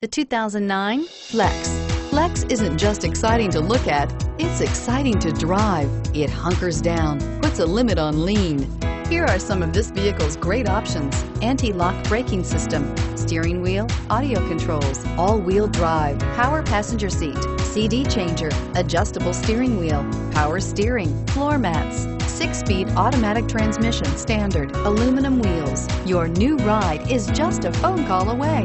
The 2009 Flex. Flex isn't just exciting to look at, it's exciting to drive. It hunkers down, puts a limit on lean. Here are some of this vehicle's great options: anti-lock braking system, steering wheel audio controls, all-wheel drive, power passenger seat, CD changer, adjustable steering wheel, power steering, floor mats, 6-speed automatic transmission standard, aluminum wheels. Your new ride is just a phone call away.